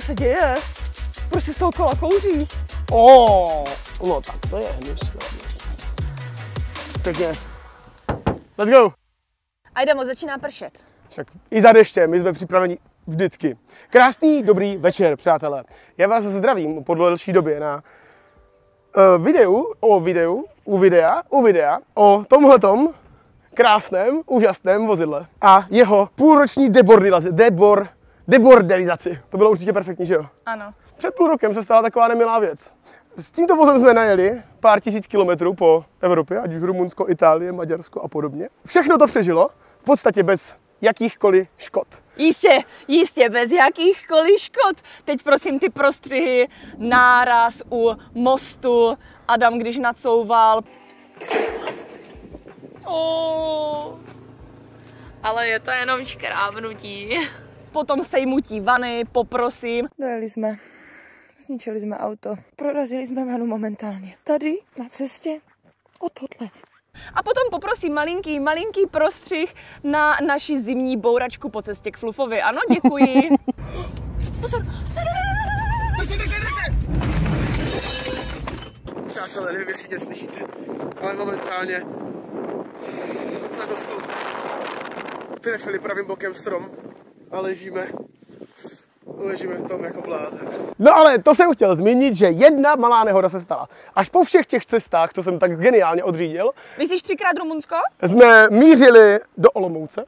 co se děje? Proč se z toho kola kouří? No tak to je hnusné. Pěkně. Let's go! Ajdemo, začíná pršet. Však i za deště, my jsme připraveni vždycky. Krásný, dobrý večer, přátelé. Já vás zdravím po delší době na videu o tomhletom krásném, úžasném vozidle a jeho půlroční debordelizaci. To bylo určitě perfektní, že jo? Ano. Před půl rokem se stala taková nemilá věc. S tímto vozem jsme najeli pár tisíc kilometrů po Evropě, ať už Rumunsko, Itálie, Maďarsko a podobně. Všechno to přežilo, v podstatě bez jakýchkoliv škod. Jistě, bez jakýchkoliv škod. Teď prosím ty prostřihy, náraz u mostu, Adam když nacouval. Ale je to jenom škrábnutí. Potom sejmutí vany, poprosím. Dojeli jsme, zničili jsme auto, prorazili jsme vanu momentálně. Tady na cestě o tohle. A potom poprosím malinký prostřih na naši zimní bouračku po cestě k Flufovi. Ano, děkuji. Pozor. Přátelé, nevím, jestli mě slyšíte, ale momentálně jsme to zkoukli. Trefili pravým bokem strom a ležíme v tom jako blázen. No ale to jsem chtěl zmínit, že jedna malá nehoda se stala. Až po všech těch cestách, co jsem tak geniálně odřídil. Myslíš 3x Rumunsko? Jsme mířili do Olomouce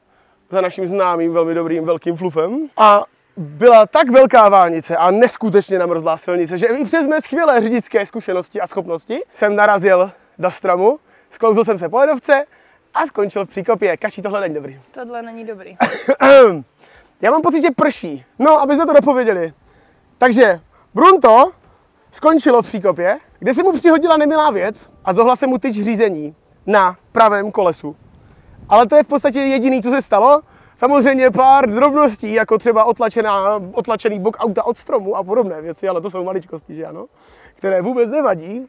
za naším známým velmi dobrým velkým Flufem a byla tak velká vánice a neskutečně namrzlá silnice, že i přes mé skvělé řidičské zkušenosti a schopnosti jsem narazil do stromu, sklouzl jsem se po ledovce a skončil v příkopě. Kačí, tohle není dobrý. Tohle není dobrý. Já mám pocit, že prší. No, aby jsme to dopověděli. Takže Brunto skončilo v příkopě, kde se mu přihodila nemilá věc a zohla se mu tyč řízení na pravém kolesu. Ale to je v podstatě jediné, co se stalo. Samozřejmě pár drobností, jako třeba otlačený bok auta od stromu a podobné věci, ale to jsou maličkosti, že ano? Které vůbec nevadí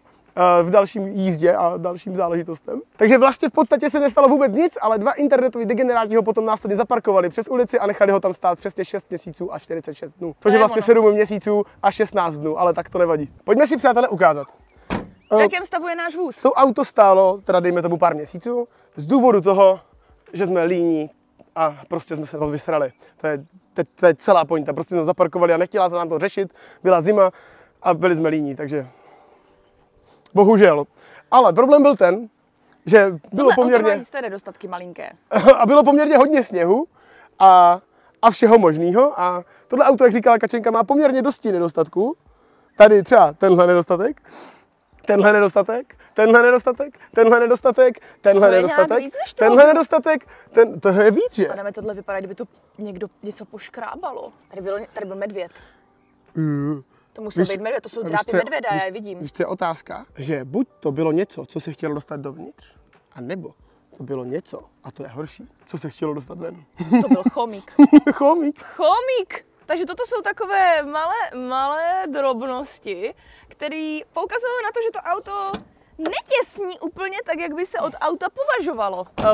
v dalším jízdě a dalším záležitostem. Takže vlastně v podstatě se nestalo vůbec nic, ale dva internetoví degeneráti ho potom následně zaparkovali přes ulici a nechali ho tam stát přesně 6 měsíců a 46 dnů. Což je vlastně 7 měsíců a 16 dnů, ale tak to nevadí. Pojďme si, přátelé, ukázat. V jakém stavu je náš vůz? To auto stálo, teda dejme tomu pár měsíců, z důvodu toho, že jsme líní a prostě jsme se to vysrali. To je celá pointa, prostě jsme zaparkovali a nechtěla se nám to řešit, byla zima a byli jsme líní, takže bohužel. Ale problém byl ten, že bylo poměrně nedostatky malinké. A bylo poměrně hodně sněhu a všeho možného. A tohle auto, jak říkala Kačenka, má poměrně dosti nedostatků. Tady třeba tenhle nedostatek, tenhle nedostatek, tenhle nedostatek, tenhle nedostatek, tenhle nedostatek, tenhle nedostatek, to je víc, že? Pane, tohle vypadá, kdyby to někdo něco poškrábalo. Tady byl medvěd. To musí být medvěd, to jsou drápy medvěda, já je vidím. Víš, co je otázka? Že buď to bylo něco, co se chtělo dostat dovnitř, anebo to bylo něco, a to je horší, co se chtělo dostat ven. To byl chomík. Chomík! Takže toto jsou takové malé drobnosti, které poukazují na to, že to auto netěsní úplně tak, jak by se od auta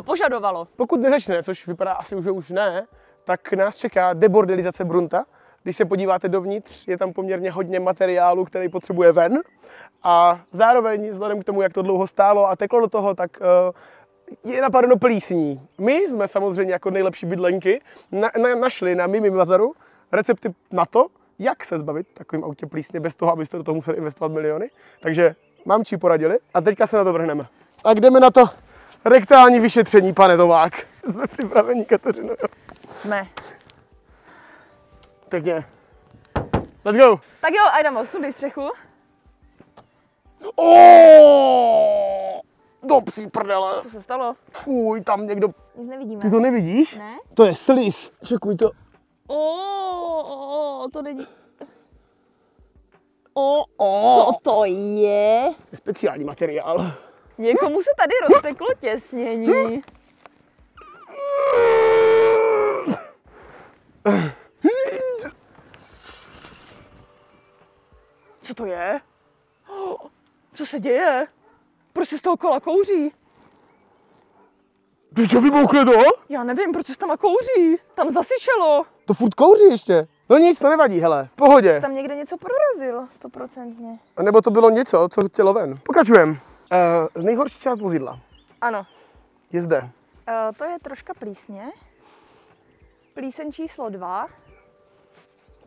požadovalo. Pokud nezačne, což vypadá asi už ne, tak nás čeká debordelizace Brunta. Když se podíváte dovnitř, je tam poměrně hodně materiálu, který potřebuje ven. A zároveň, vzhledem k tomu, jak to dlouho stálo a teklo do toho, tak je napadeno plísní. My jsme samozřejmě jako nejlepší bydlenky našli na Mimi Bazaru recepty na to, jak se zbavit takovým autě plísně bez toho, abyste do toho museli investovat miliony. Takže mám či poradili a teďka se na to vrhneme. A jdeme na to rektální vyšetření, pane Továk. Jsme připraveni, Kateřino? Jsme. Pěkně. Let's go! Tak jo, ajdeme, sundej střechu. Do psí prdele. Co se stalo? Fuj, tam někdo. Nic nevidíme. Ty to nevidíš? Ne? To je sliz. Čekuj to. To není. Co to je? Speciální materiál. Někomu se tady rozteklo těsnění. Co to je? Co se děje? Proč se z toho kola kouří? Ty to vybouchne to? Já nevím, proč se tam kouří. Tam zasyčelo. To furt kouří ještě. No nic, to nevadí, hele, v pohodě. Jsi tam někde něco prorazil, 100%. Nebo to bylo něco, co chtělo ven. Pokračujeme. Nejhorší část vozidla. Ano. Je zde. To je troška plísně. Plíseň číslo 2.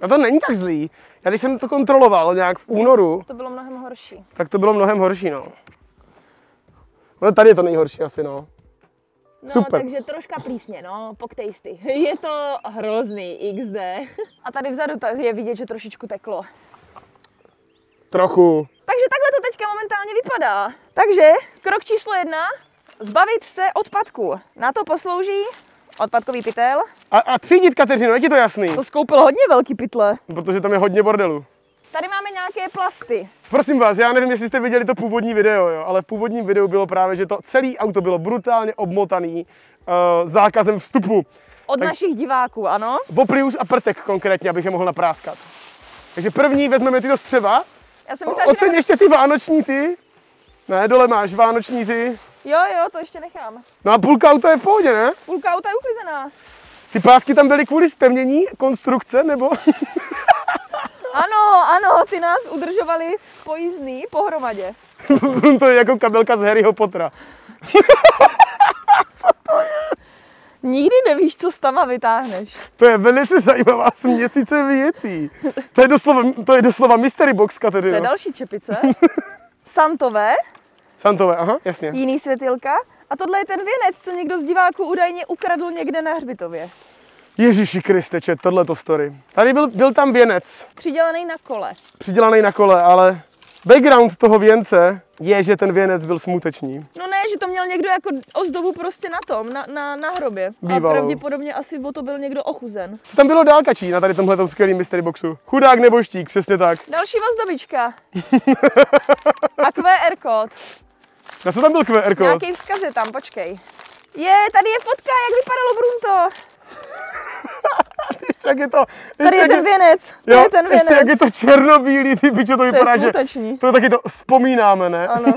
A to není tak zlý. Já když jsem to kontroloval nějak v únoru. To bylo mnohem horší. Tak to bylo mnohem horší, no. No tady je to nejhorší asi, no. No, super. Takže troška plísně, no, poktejsty. Je to hrozný, XD. A tady vzadu je vidět, že trošičku teklo. Trochu. Takže takhle to teďka momentálně vypadá. Takže krok číslo 1, zbavit se odpadku. Na to poslouží odpadkový pytel. A třídit, Kateřino, je ti to jasný? To skoupil hodně velký pytle. Protože tam je hodně bordelů. Tady máme nějaké plasty. Prosím vás, já nevím, jestli jste viděli to původní video, jo, ale v původním videu bylo právě, že to celé auto bylo brutálně obmotané zákazem vstupu. Od našich diváků, ano. Voplius a Prtek konkrétně, abych je mohl napráskat. Takže první vezmeme tyto střeva. Já jsem myslela, oceň ještě ty vánoční ty. Ne, dole máš vánoční ty. Jo, jo, to ještě nechám. No a půlka auta je v pohodě, ne? Půlka auta je uklizená. Ty pásky tam byly kvůli zpevnění konstrukce, nebo? Ano, ano, ty nás udržovali pojízdný pohromadě. To je jako kabelka z Harryho Pottera. Co to je? Nikdy nevíš, co s tama vytáhneš. To je velice zajímavá směsice věcí. To je doslova mystery box, Kateřino. To je další čepice. Santové. Santové, aha, jasně. Jiný světilka. A tohle je ten věnec, co někdo z diváků údajně ukradl někde na hřbitově. Ježíši Kristeče, tohleto story. Tady byl tam věnec. Přidělaný na kole. Přidělaný na kole, ale background toho věnce je, že ten věnec byl smutečný. No ne, že to měl někdo jako ozdobu prostě na tom, na hrobě. Bývalo. A pravděpodobně asi o to byl někdo ochuzen. Co tam bylo dál, Kačí, na tady tomhletom skvělým mystery boxu? Chudák nebo štík, přesně tak. Další ozdobička. A QR kód. Na co tam byl QR kód? Nějaký vzkaz je tam, počkej. Je, tady je fotka, jak vypadalo Brunto. Jak je to, tady je ten věnec, jo, tady je ten věnec. Ještě jak je to černobílý, ty pičo, to vypadá, že to taky to vzpomínáme, ne? Ano.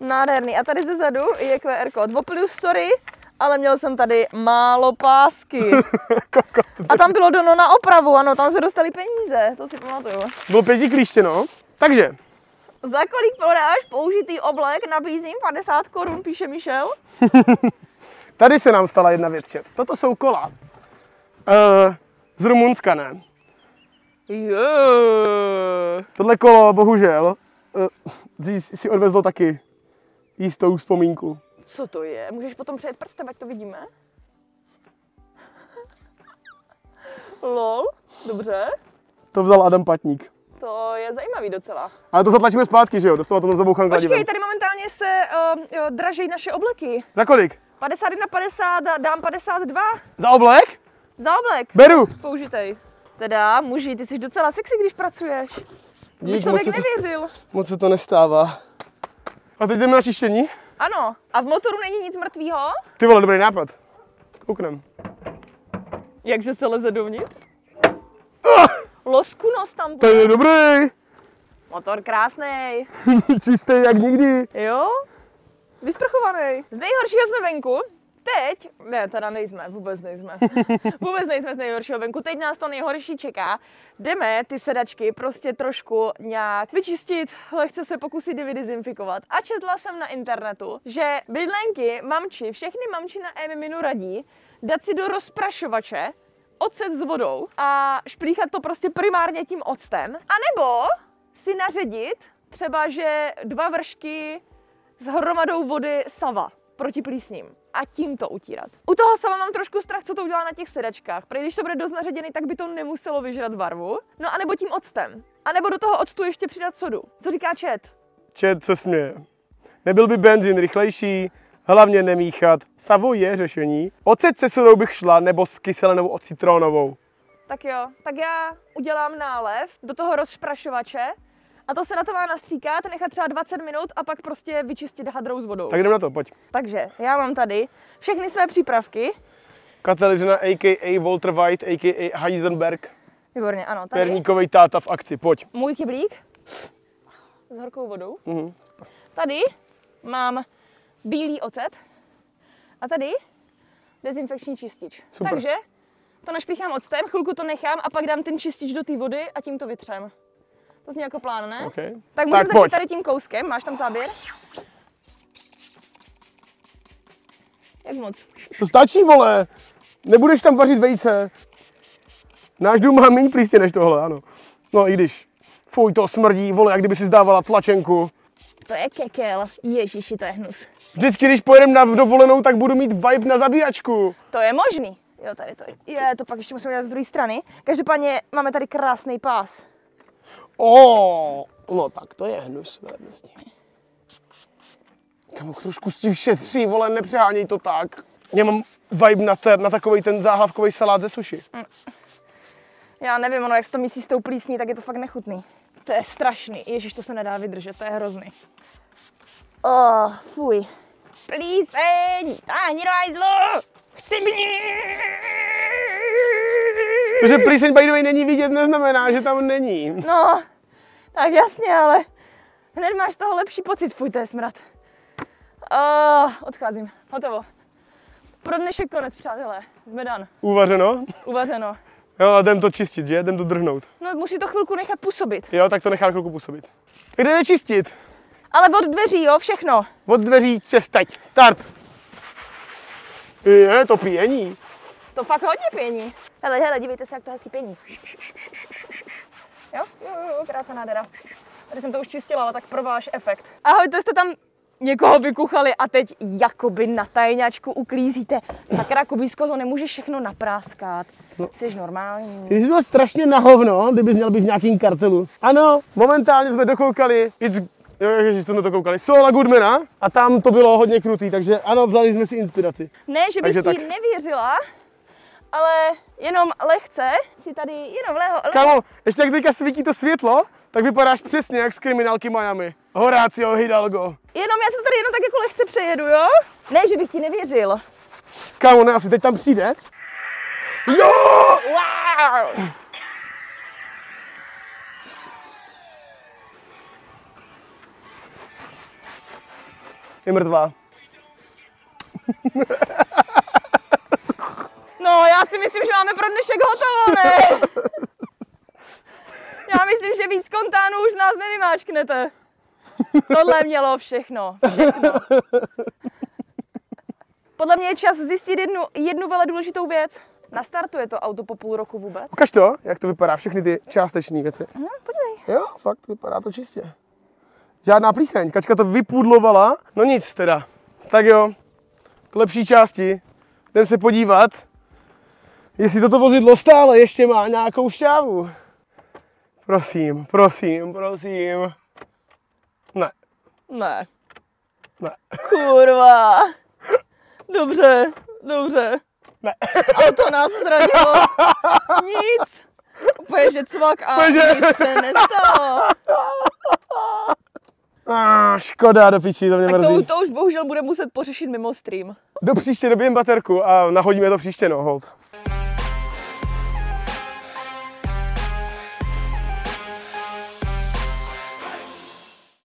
Nádherný. A tady zezadu je QR kód. Voplius, sorry, ale měl jsem tady málo pásky. A tam bylo dono na opravu, ano, tam jsme dostali peníze, to si pamatuju. Bylo 5 klíště, no. Takže. Za kolik prodáš použitý oblek, nabízím 50 korun, píše Michel. Tady se nám stala jedna věc, čet. Toto jsou kola. Z Rumunska, ne? Yeah. Tohle kolo, bohužel, si odvezlo taky jistou vzpomínku. Co to je? Můžeš potom přejet prstem, ať to vidíme? Lol, dobře. To vzal Adam Patník. To je zajímavý docela. Ale to zatlačíme zpátky, že jo? Doslova to tam zabouchám kladivem. Počkej, tady momentálně se dražejí naše obleky. Za kolik? 51,50, dám 52. Za oblek? Za oblek. Beru. Použitej. Teda, muži, ty jsi docela sexy, když pracuješ. Dík, člověk nevěřil. Moc se to nestává. A teď jdeme na čištění? Ano. A v motoru není nic mrtvýho? Ty vole, dobrý nápad. Kouknem. Jakže se leze dovnitř? Loskunost tam bude. To je dobrý. Motor krásný. Čistý jak nikdy. Jo? Vysprchovaný. Z nejhoršího jsme venku. Teď, ne, teda nejsme, vůbec nejsme. Vůbec nejsme z nejhoršího venku, teď nás to nejhorší čeká. Jdeme ty sedačky prostě trošku nějak vyčistit, lehce se pokusit dezinfikovat. A četla jsem na internetu, že bydlenky, mamči, všechny mamči na e-miminu radí dát si do rozprašovače ocet s vodou a šplíchat to prostě primárně tím octem. A nebo si naředit třeba, že 2 vršky s hromadou vody sava proti plísním. A tím to utírat. U toho sama mám trošku strach, co to udělá na těch sedačkách. Protože když to bude dost naředěný, tak by to nemuselo vyžrat barvu. No a nebo tím octem. A nebo do toho octu ještě přidat sodu. Co říká chat? Chat se směje. Nebyl by benzín rychlejší, hlavně nemíchat. Savo je řešení. Ocet se sodou bych šla, nebo s kyselinou od citronovou. Tak jo, tak já udělám nálev do toho rozprašovače. A to se na to má nastříkat, nechat třeba 20 minut a pak prostě vyčistit hadrou s vodou. Tak jdeme na to, pojď. Takže já mám tady všechny své přípravky. Kateřina a.k.a. Walter White a.k.a. Heisenberg. Výborně, ano, tady. Perníkovej táta v akci, pojď. Můj kyblík s horkou vodou. Tady mám bílý ocet a tady dezinfekční čistič. Super. Takže to našpichám octem, chvilku to nechám a pak dám ten čistič do té vody a tím to vytřem. To zní jako plán, ne? Okay. Tak můžeme začít tady tím kouskem, máš tam záběr? Jak moc? To stačí, vole! Nebudeš tam vařit vejce. Náš dům má méně plístě než tohle, ano. No i když. Fuj, to smrdí, vole, jak kdyby si zdávala tlačenku. To je kekel, ježiši, to je hnus. Vždycky, když pojedem na dovolenou, tak budu mít vibe na zabíjačku. To je možný. Jo, tady to je, to pak ještě musíme dělat z druhé strany. Každopádně máme tady krásný pás. O, no tak to je hnus. Kamu, trošku s tím šetří, vole, nepřeháněj to tak. Já mám vibe na takovej ten záhlavkový salát ze suši. Já nevím, ono, jak se to mísí s tou plísní, tak je to fakt nechutný. To je strašný, ježiš, to se nedá vydržet, to je hrozný. Oh, fuj. Plíseň, táhni do hajzlu, chci být. To, že plíseň by the way není vidět, neznamená, že tam není. No, tak jasně, ale hned máš toho lepší pocit, fuj, to je smrad. Oh, odcházím, hotovo. Pro dnešek konec, přátelé, jsme done. Uvařeno? Uvařeno. Jo, ale jdem to čistit, že? Jdem to drhnout. No, musí to chvilku nechat působit. Jo, tak to nechám chvilku působit. Jdeme čistit. Ale od dveří, jo, všechno. Od dveří se vstaň. Start. Je, to pění. To fakt hodně pění. Hele, hele, dívejte se, jak to hezky pění. Jo, jo, jo, krásná nádhera. Tady jsem to už čistila, ale tak pro váš efekt. Ahoj, to jste tam někoho vykuchali a teď jakoby na tajňačku uklízíte. Sakra, Kubízko, to nemůžeš všechno napráskat. No. Jsi normální. Ty jsi byl strašně na hovno, kdybys měl být v nějakým kartelu. Ano, momentálně jsme dokoukali, Soula Goodmana a tam to bylo hodně krutý, takže ano, vzali jsme si inspiraci. Ne, že bych jí nevěřila, ale jenom lehce si tady, Kámo, ještě jak teďka svítí to světlo, tak vypadáš přesně jak z kriminálky Miami. Horácio Hidalgo. Jenom já se to tady jenom tak jako lehce přejedu, jo? Ne, že bych ti nevěřil. Kámo, ne, asi teď tam přijde. Jo! Wow! Je mrtvá. No, já si myslím, že máme pro dnešek hotovo, ne? Já myslím, že víc kontánů už nás nevymáčknete. Tohle mělo všechno. Všechno. Podle mě je čas zjistit jednu vele důležitou věc. Nastartuje to auto po půl roku vůbec? Ukaž to, jak to vypadá, všechny ty částečné věci. No, podívej. Jo, fakt, vypadá to čistě. Žádná plíseň, Kačka to vypudlovala. No nic teda. Tak jo, k lepší části. Jdem se podívat, jestli toto vozidlo stále ještě má nějakou šťávu. Prosím, prosím, prosím. Ne. Ne. Ne. Kurva. Dobře, dobře. Ne. Auto nás zradilo. Nic. Úplně, že cvak a nic se nestalo. Škoda, do piči, to mě mrzí. To už bohužel bude muset pořešit mimo stream. Do příště dobijeme baterku a nahodíme to příště, no, hold.